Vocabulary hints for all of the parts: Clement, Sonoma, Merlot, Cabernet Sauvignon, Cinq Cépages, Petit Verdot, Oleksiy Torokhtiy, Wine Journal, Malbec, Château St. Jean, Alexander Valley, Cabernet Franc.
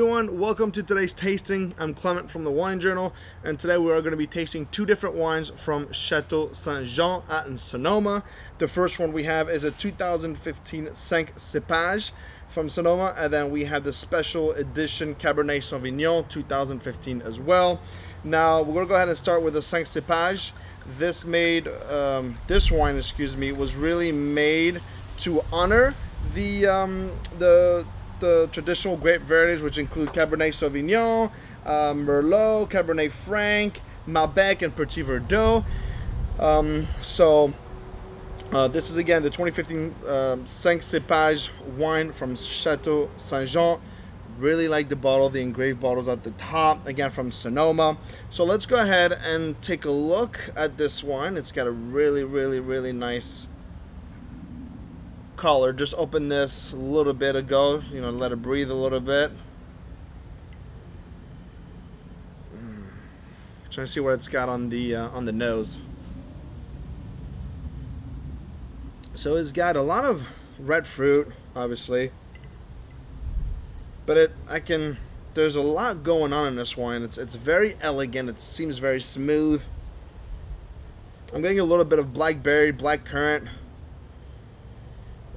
everyone, welcome to today's tasting. I'm Clement from the Wine Journal, and today we are going to be tasting two different wines from Chateau St. Jean out in Sonoma. The first one we have is a 2015 Cinq Cépages from Sonoma, and then we have the special edition Cabernet Sauvignon 2015 as well. Now we're going to go ahead and start with the Cinq Cépages. This wine was really made to honor the traditional grape varieties, which include Cabernet Sauvignon, Merlot, Cabernet Franc, Malbec, and Petit Verdot. This is again the 2015 Cinq Cépages wine from Chateau St. Jean. Really like the bottle, the engraved bottles at the top, again from Sonoma. So let's go ahead and take a look at this wine. It's got a really nice color. Just opened this a little bit ago, you know, let it breathe a little bit. Trying to see what it's got on the nose. So it's got a lot of red fruit, obviously, but there's a lot going on in this wine. It's very elegant. It seems very smooth. I'm getting a little bit of blackberry, blackcurrant,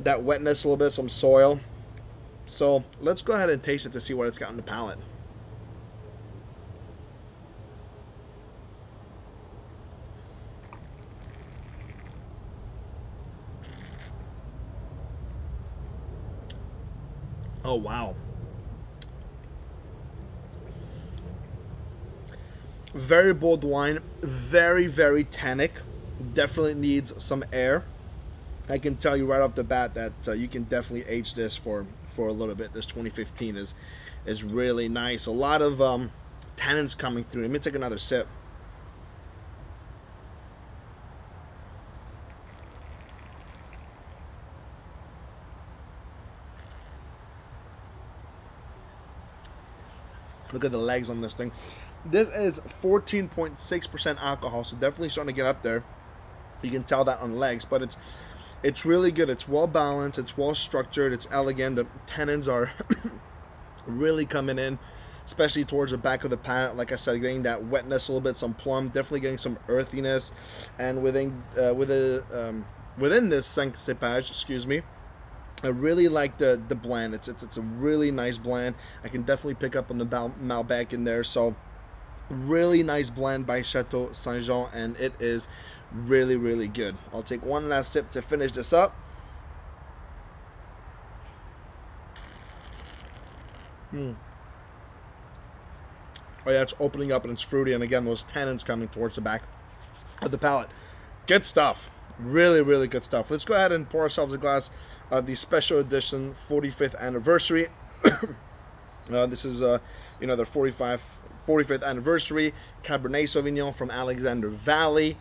that wetness a little bit, some soil. So let's go ahead and taste it to see what it's got on the palate. Oh wow. Very bold wine, very tannic, definitely needs some air. I can tell you right off the bat that you can definitely age this for a little bit. This 2015 is really nice. A lot of tannins coming through. Let me take another sip. Look at the legs on this thing. This is 14.6% alcohol, so definitely starting to get up there. You can tell that on legs, but it's really good. It's well balanced, it's well structured, it's elegant. The tannins are really coming in, especially towards the back of the palate. Like I said, getting that wetness a little bit, some plum, definitely getting some earthiness. And within this Cinq Cépages, I really like the blend. It's a really nice blend. I can definitely pick up on the Malbec in there. So really nice blend by Chateau St. Jean, and it is really good. I'll take one last sip to finish this up. Oh yeah, it's opening up and it's fruity, and again those tannins coming towards the back of the palate. Good stuff. Really good stuff. Let's go ahead and pour ourselves a glass of the special edition 45th anniversary. This is you know, the 45th anniversary Cabernet Sauvignon from Alexander Valley.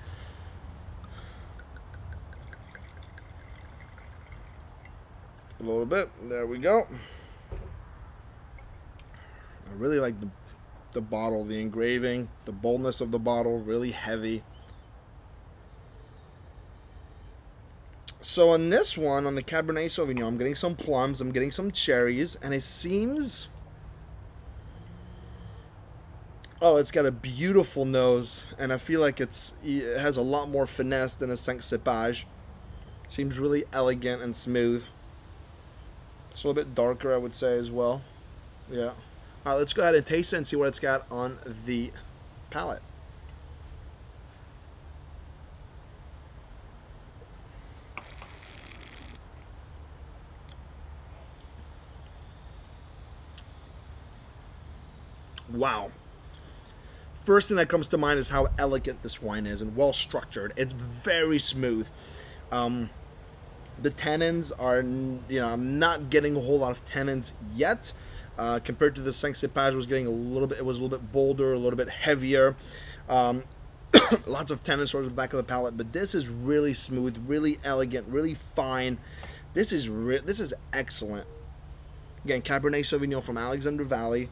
A little bit, there we go. I really like the bottle, the engraving, the boldness of the bottle, really heavy. So on this one, on the Cabernet Sauvignon, I'm getting some plums, I'm getting some cherries, and it seems... Oh, it's got a beautiful nose, and I feel like it has a lot more finesse than a Cinq Cépages. Seems really elegant and smooth. It's a little bit darker, I would say, as well. Yeah. All right, let's go ahead and taste it and see what it's got on the palate. Wow. First thing that comes to mind is how elegant this wine is and well structured. It's very smooth. The tannins are, you know, I'm not getting a whole lot of tannins yet. Compared to the Cinq Cépages, it was a little bit bolder, a little bit heavier. Lots of tannins towards the back of the palate, but this is really smooth, really elegant, really fine. This is excellent. Again, Cabernet Sauvignon from Alexander Valley.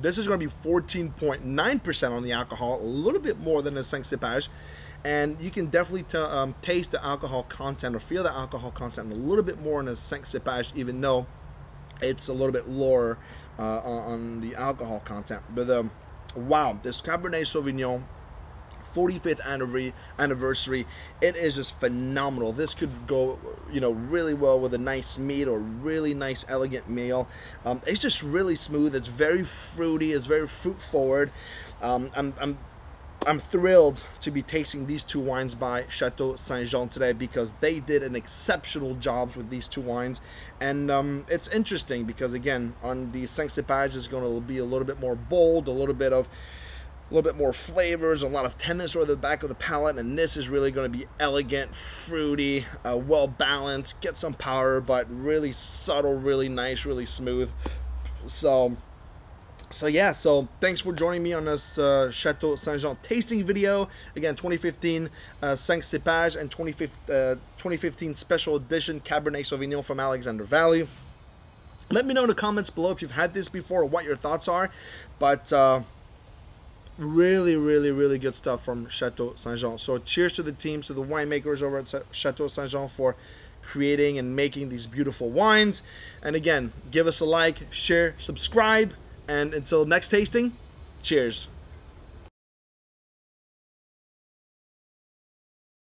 This is going to be 14.9% on the alcohol, a little bit more than the Cinq Cépages, And you can definitely taste the alcohol content or feel the alcohol content a little bit more in a Cinq Cépages, even though it's a little bit lower on the alcohol content. But wow, this Cabernet Sauvignon 45th anniversary, it is just phenomenal. This could go, you know, really well with a nice meat or really nice elegant meal. It's just really smooth. It's very fruity. It's very fruit forward. I'm thrilled to be tasting these two wines by Château St. Jean today, because they did an exceptional job with these two wines. And it's interesting because, again, on the Cinq Cépages is going to be a little bit more bold, a little bit more flavors, a lot of tenderness over the back of the palate, and this is really going to be elegant, fruity, well balanced, get some power, but really subtle, really nice, really smooth. So yeah, so thanks for joining me on this Château St. Jean tasting video. Again, 2015 Cinq Cépages and 2015 Special Edition Cabernet Sauvignon from Alexander Valley. Let me know in the comments below if you've had this before or what your thoughts are. But really, really, really good stuff from Château St. Jean. So cheers to the team, to the winemakers over at Château St. Jean for creating and making these beautiful wines. And again, give us a like, share, subscribe. And until next tasting, cheers.